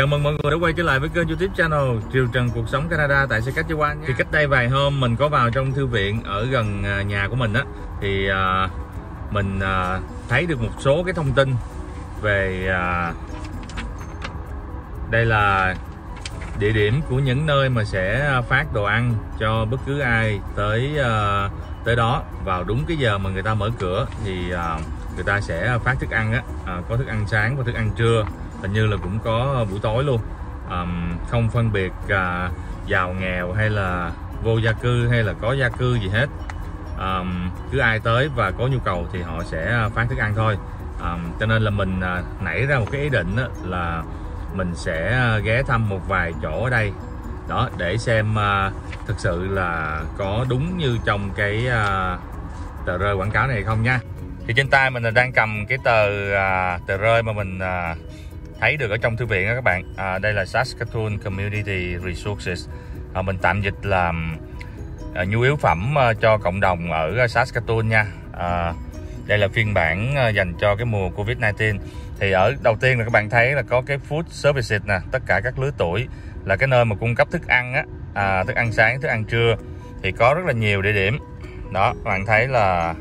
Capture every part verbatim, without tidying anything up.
Chào mừng mọi người đã quay trở lại với kênh YouTube channel Triều Trần Cuộc Sống Canada tại Saskatchewan nha. Thì cách đây vài hôm mình có vào trong thư viện ở gần nhà của mình á, thì uh, mình uh, thấy được một số cái thông tin về uh, đây là địa điểm của những nơi mà sẽ phát đồ ăn cho bất cứ ai tới uh, tới đó vào đúng cái giờ mà người ta mở cửa, thì uh, người ta sẽ phát thức ăn á, uh, có thức ăn sáng và thức ăn trưa, hình như là cũng có buổi tối luôn, um, không phân biệt uh, giàu nghèo hay là vô gia cư hay là có gia cư gì hết, um, cứ ai tới và có nhu cầu thì họ sẽ phát thức ăn thôi. Um, cho nên là mình uh, nảy ra một cái ý định là mình sẽ ghé thăm một vài chỗ ở đây đó để xem uh, thực sự là có đúng như trong cái uh, tờ rơi quảng cáo này không nha. Thì trên tay mình là đang cầm cái tờ uh, tờ rơi mà mình uh, thấy được ở trong thư viện đó các bạn. À, đây là Saskatoon Community Resources, à, mình tạm dịch là à, nhu yếu phẩm à, cho cộng đồng ở Saskatoon nha. À, đây là phiên bản à, dành cho cái mùa Covid mười chín. Thì ở đầu tiên là các bạn thấy là có cái food services nè, tất cả các lứa tuổi, là cái nơi mà cung cấp thức ăn á, à, thức ăn sáng, thức ăn trưa, thì có rất là nhiều địa điểm đó. Các bạn thấy là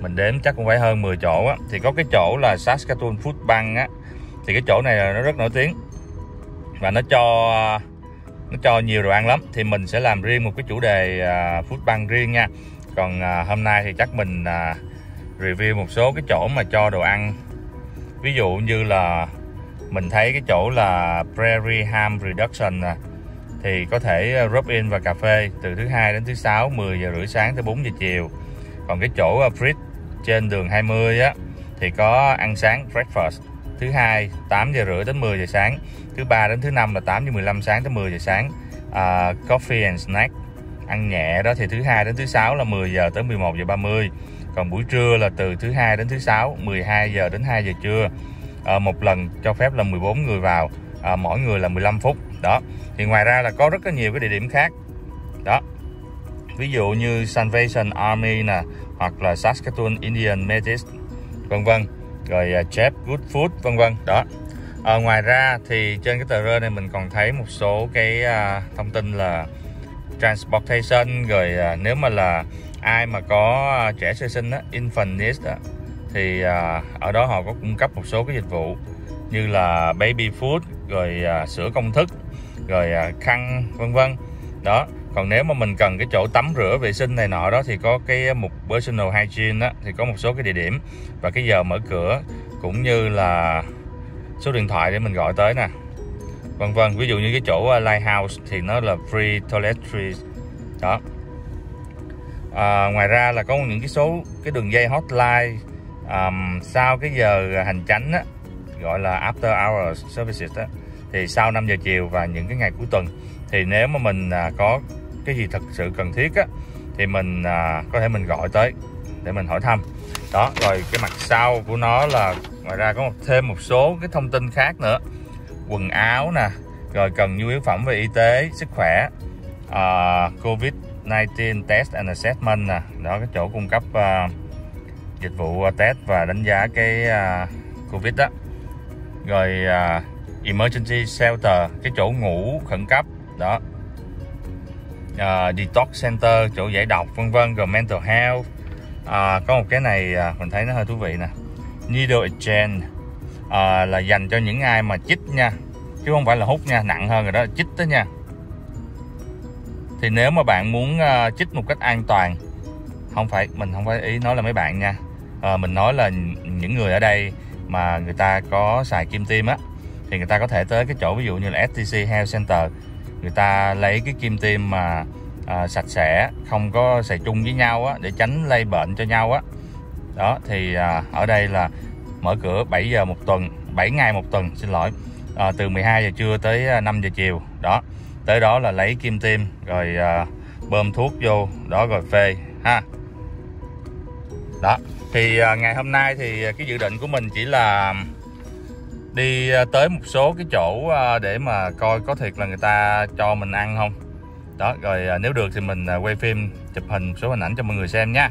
mình đếm chắc cũng phải hơn mười chỗ á. Thì có cái chỗ là Saskatoon Food Bank á, thì cái chỗ này là nó rất nổi tiếng và nó cho nó cho nhiều đồ ăn lắm. Thì mình sẽ làm riêng một cái chủ đề uh, food bank riêng nha. Còn uh, hôm nay thì chắc mình uh, review một số cái chỗ mà cho đồ ăn. Ví dụ như là mình thấy cái chỗ là prairie ham reduction nè, thì có thể drop in và cà phê từ thứ hai đến thứ sáu mười giờ rưỡi sáng tới bốn giờ chiều. Còn cái chỗ uh, Fritz trên đường hai mươi á, thì có ăn sáng breakfast thứ hai tám giờ rưỡi đến mười giờ sáng, thứ ba đến thứ năm là tám giờ mười lăm sáng tới mười giờ sáng, à, coffee and snack ăn nhẹ đó, thì thứ hai đến thứ sáu là mười giờ tới mười một giờ ba mươi. Còn buổi trưa là từ thứ hai đến thứ sáu mười hai giờ đến hai giờ trưa, à, một lần cho phép là mười bốn người vào, à, mỗi người là mười lăm phút đó. Thì ngoài ra là có rất là nhiều cái địa điểm khác đó, ví dụ như Salvation Army nè, hoặc là Saskatoon Indian Metis vân vân, rồi Jeff Good Food vân vân đó. À, ngoài ra thì trên cái tờ rơi này mình còn thấy một số cái à, thông tin là transportation, rồi à, nếu mà là ai mà có à, trẻ sơ sinh á, infant needs á, thì à, ở đó họ có cung cấp một số cái dịch vụ như là baby food, rồi à, sữa công thức, rồi à, khăn vân vân đó. Còn nếu mà mình cần cái chỗ tắm rửa vệ sinh này nọ đó, thì có cái mục personal hygiene đó, thì có một số cái địa điểm và cái giờ mở cửa, cũng như là số điện thoại để mình gọi tới nè vân vân. Ví dụ như cái chỗ lighthouse thì nó là free toiletries đó. À, ngoài ra là có những cái số cái đường dây hotline um, sau cái giờ hành chánh đó, gọi là after hours services đó, thì sau năm giờ chiều và những cái ngày cuối tuần. Thì nếu mà mình à, có cái gì thật sự cần thiết á, thì mình à, có thể mình gọi tới để mình hỏi thăm đó. Rồi cái mặt sau của nó là ngoài ra có một, thêm một số cái thông tin khác nữa, quần áo nè, rồi cần nhu yếu phẩm về y tế, sức khỏe, à, Covid mười chín test and assessment nè đó, cái chỗ cung cấp à, dịch vụ test và đánh giá cái à, Covid đó. Rồi à, emergency shelter, cái chỗ ngủ khẩn cấp đó, uh, detox center, chỗ giải độc vân vân, rồi mental health. Uh, có một cái này uh, mình thấy nó hơi thú vị nè, needle exchange, uh, là dành cho những ai mà chích nha, chứ không phải là hút nha, nặng hơn rồi đó, chích đó nha. Thì nếu mà bạn muốn uh, chích một cách an toàn, không phải mình không phải ý nói là mấy bạn nha, uh, mình nói là những người ở đây mà người ta có xài kim tiêm á, thì người ta có thể tới cái chỗ ví dụ như là ét tê xê Health Center, người ta lấy cái kim tiêm mà à, sạch sẽ, không có xài chung với nhau á, để tránh lây bệnh cho nhau á đó. Thì à, ở đây là mở cửa bảy giờ một tuần, bảy ngày một tuần xin lỗi, à, từ mười hai giờ trưa tới năm giờ chiều đó. Tới đó là lấy kim tiêm rồi à, bơm thuốc vô đó rồi phê ha đó. Thì à, ngày hôm nay thì cái dự định của mình chỉ là đi tới một số cái chỗ để mà coi có thiệt là người ta cho mình ăn không đó, rồi nếu được thì mình quay phim, chụp hình một số hình ảnh cho mọi người xem nha.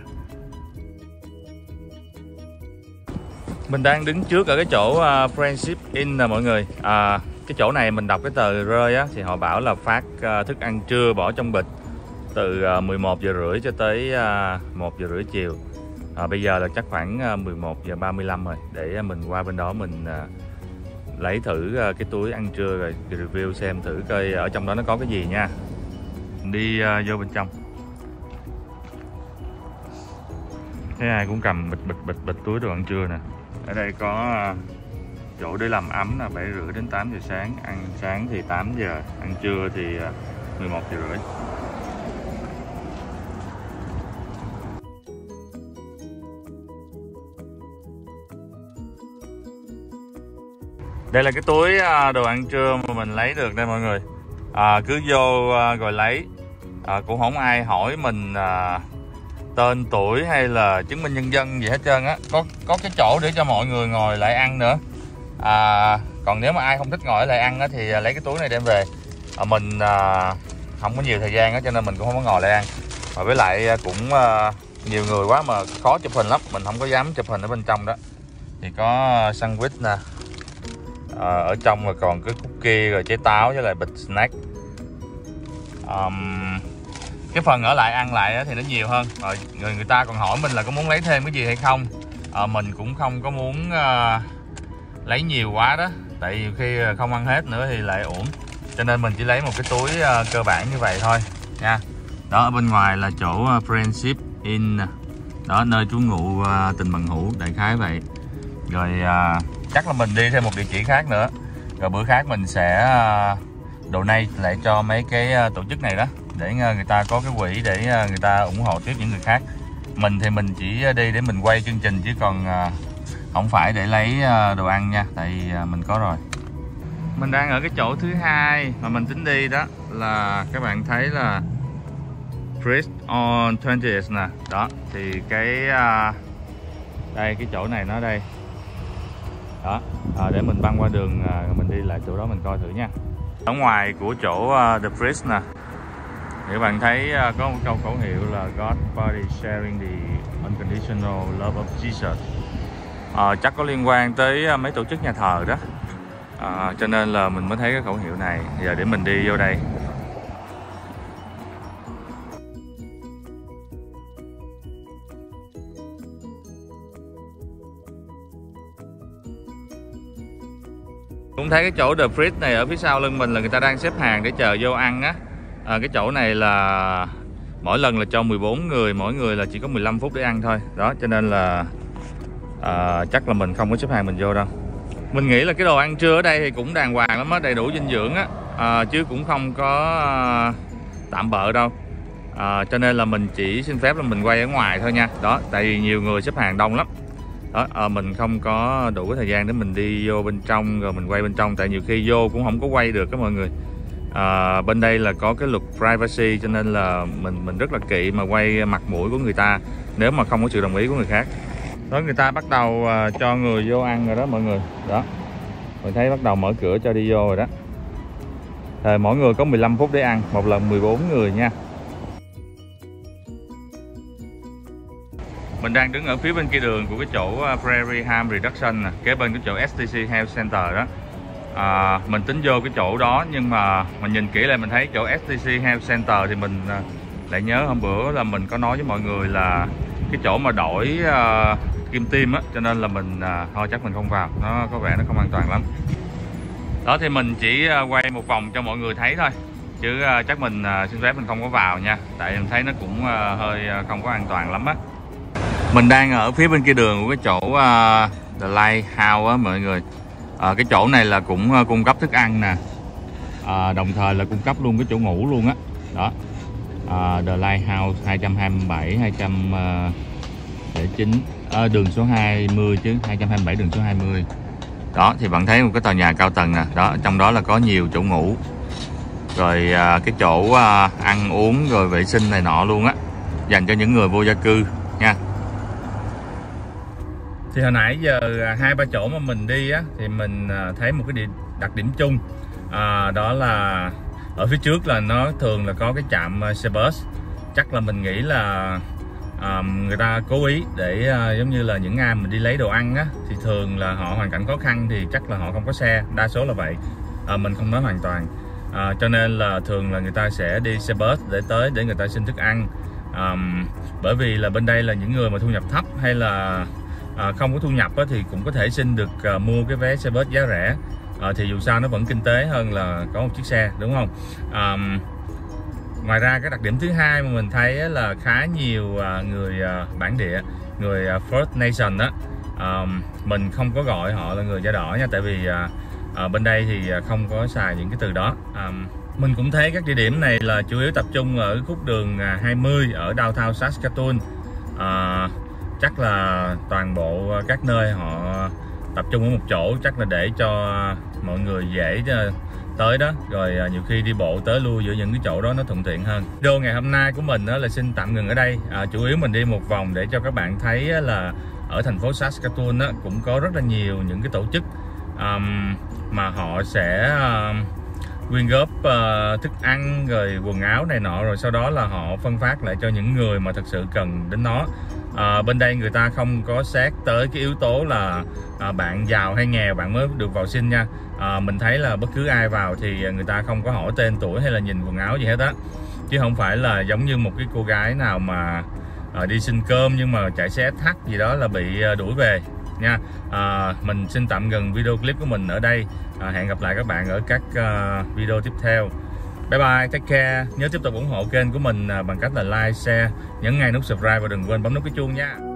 Mình đang đứng trước ở cái chỗ Friendship Inn nè mọi người. À, Cái chỗ này mình đọc cái tờ rơi á, thì họ bảo là phát thức ăn trưa bỏ trong bịch từ mười một giờ rưỡi cho tới một giờ rưỡi chiều. À, bây giờ là chắc khoảng mười một giờ ba mươi lăm rồi, để mình qua bên đó mình lấy thử cái túi ăn trưa rồi review xem thử coi ở trong đó nó có cái gì nha. Đi vô bên trong. Thế ai cũng cầm bịch bịch bịch bịch túi đồ ăn trưa nè. Ở đây có chỗ để làm ấm là bảy rưỡi đến tám giờ sáng, ăn sáng thì tám giờ, ăn trưa thì mười một giờ rưỡi. Đây là cái túi đồ ăn trưa mà mình lấy được đây mọi người. À, cứ vô rồi lấy, à, cũng không ai hỏi mình à, tên tuổi hay là chứng minh nhân dân gì hết trơn á. Có có cái chỗ để cho mọi người ngồi lại ăn nữa. À, còn nếu mà ai không thích ngồi lại ăn á, thì lấy cái túi này đem về. À, mình à, không có nhiều thời gian á, cho nên mình cũng không có ngồi lại ăn. Và với lại cũng à, nhiều người quá mà khó chụp hình lắm, mình không có dám chụp hình ở bên trong đó. Thì có sandwich nè. À, ở trong rồi còn cái cookie rồi trái táo với lại bịch snack. um, Cái phần ở lại ăn lại thì nó nhiều hơn. Rồi người người ta còn hỏi mình là có muốn lấy thêm cái gì hay không. à, Mình cũng không có muốn uh, lấy nhiều quá đó. Tại vì khi không ăn hết nữa thì lại uổng. Cho nên mình chỉ lấy một cái túi uh, cơ bản như vậy thôi nha. Đó, ở bên ngoài là chỗ uh, Friendship Inn. Đó, nơi trú ngụ uh, tình bằng hữu, đại khái vậy. Rồi uh, chắc là mình đi thêm một địa chỉ khác nữa, rồi bữa khác mình sẽ donate lại cho mấy cái tổ chức này đó, để người ta có cái quỹ để người ta ủng hộ tiếp những người khác. Mình thì mình chỉ đi để mình quay chương trình chứ còn không phải để lấy đồ ăn nha, tại mình có rồi. Mình đang ở cái chỗ thứ hai mà mình tính đi, đó là các bạn thấy là Christ on twentieth nè. Đó thì cái đây, cái chỗ này nó đây. Đó, à, để mình băng qua đường, à, mình đi lại chỗ đó mình coi thử nha. Ở ngoài của chỗ uh, The Fritz nè, các bạn thấy uh, có một câu khẩu hiệu là God body sharing the unconditional love of Jesus. À, chắc có liên quan tới uh, mấy tổ chức nhà thờ đó, à, cho nên là mình mới thấy cái khẩu hiệu này. Giờ để mình đi vô đây. Cũng thấy cái chỗ The Fritz này ở phía sau lưng mình là người ta đang xếp hàng để chờ vô ăn á. À, cái chỗ này là mỗi lần là cho mười bốn người, mỗi người là chỉ có mười lăm phút để ăn thôi. Đó, cho nên là à, chắc là mình không có xếp hàng mình vô đâu. Mình nghĩ là cái đồ ăn trưa ở đây thì cũng đàng hoàng lắm á, đầy đủ dinh dưỡng á, à, chứ cũng không có à, tạm bợ đâu. À, cho nên là mình chỉ xin phép là mình quay ở ngoài thôi nha. Đó, tại vì nhiều người xếp hàng đông lắm. Đó, à, mình không có đủ cái thời gian để mình đi vô bên trong rồi mình quay bên trong, tại nhiều khi vô cũng không có quay được đó mọi người. À, bên đây là có cái luật privacy cho nên là mình mình rất là kỵ mà quay mặt mũi của người ta nếu mà không có sự đồng ý của người khác. Đó, người ta bắt đầu à, cho người vô ăn rồi đó mọi người. Đó, mình thấy bắt đầu mở cửa cho đi vô rồi đó. Rồi, mỗi người có mười lăm phút để ăn, một lần mười bốn người nha. Mình đang đứng ở phía bên kia đường của cái chỗ Prairie Ham Reduction nè, kế bên cái chỗ ét tê xê Health Center đó. À, mình tính vô cái chỗ đó nhưng mà mình nhìn kỹ lại mình thấy chỗ ét tê xê Health Center thì mình lại nhớ hôm bữa là mình có nói với mọi người là cái chỗ mà đổi uh, kim tiêm á, cho nên là mình uh, thôi chắc mình không vào, nó có vẻ nó không an toàn lắm. Đó thì mình chỉ quay một vòng cho mọi người thấy thôi, chứ uh, chắc mình uh, xin phép mình không có vào nha, tại mình thấy nó cũng uh, hơi uh, không có an toàn lắm á. Mình đang ở phía bên kia đường của cái chỗ uh, The Lighthouse á mọi người. À, cái chỗ này là cũng uh, cung cấp thức ăn nè, à, đồng thời là cung cấp luôn cái chỗ ngủ luôn á. Đó, à, The Lighthouse hai hai bảy, hai không chín, à, đường số hai mươi chứ, hai hai bảy đường số hai mươi. Đó thì bạn thấy một cái tòa nhà cao tầng nè, đó trong đó là có nhiều chỗ ngủ. Rồi à, cái chỗ uh, ăn uống rồi vệ sinh này nọ luôn á, dành cho những người vô gia cư nha. Thì hồi nãy giờ hai ba chỗ mà mình đi á, thì mình thấy một cái điểm, đặc điểm chung, à, đó là ở phía trước là nó thường là có cái trạm xe bus. Chắc là mình nghĩ là à, người ta cố ý để à, giống như là những ai mình đi lấy đồ ăn á, thì thường là họ hoàn cảnh khó khăn thì chắc là họ không có xe, đa số là vậy. à, mình không nói hoàn toàn. À, cho nên là thường là người ta sẽ đi xe bus để tới để người ta xin thức ăn, à, bởi vì là bên đây là những người mà thu nhập thấp hay là à, không có thu nhập á, thì cũng có thể xin được à, mua cái vé xe bus giá rẻ, à, thì dù sao nó vẫn kinh tế hơn là có một chiếc xe, đúng không? À, ngoài ra cái đặc điểm thứ hai mà mình thấy là khá nhiều à, người à, bản địa, người à, First Nation đó, à, mình không có gọi họ là người da đỏ nha, tại vì à, À, bên đây thì không có xài những cái từ đó. à, Mình cũng thấy các địa điểm này là chủ yếu tập trung ở khúc đường hai mươi ở downtown Saskatoon. à, Chắc là toàn bộ các nơi họ tập trung ở một chỗ, chắc là để cho mọi người dễ tới đó. Rồi nhiều khi đi bộ tới lui giữa những cái chỗ đó nó thuận tiện hơn. Video ngày hôm nay của mình là xin tạm ngừng ở đây. à, Chủ yếu mình đi một vòng để cho các bạn thấy là ở thành phố Saskatoon cũng có rất là nhiều những cái tổ chức Um, mà họ sẽ uh, quyên góp uh, thức ăn rồi quần áo này nọ, rồi sau đó là họ phân phát lại cho những người mà thật sự cần đến nó. Uh, bên đây người ta không có xét tới cái yếu tố là uh, bạn giàu hay nghèo bạn mới được vào xin nha. Uh, mình thấy là bất cứ ai vào thì người ta không có hỏi tên tuổi hay là nhìn quần áo gì hết á, chứ không phải là giống như một cái cô gái nào mà uh, đi xin cơm nhưng mà chạy xe thắt gì đó là bị uh, đuổi về nha. À, mình xin tạm ngừng video clip của mình ở đây. à, Hẹn gặp lại các bạn ở các uh, video tiếp theo. Bye bye, take care. Nhớ tiếp tục ủng hộ kênh của mình uh, bằng cách là like, share, nhấn ngay nút subscribe và đừng quên bấm nút cái chuông nha.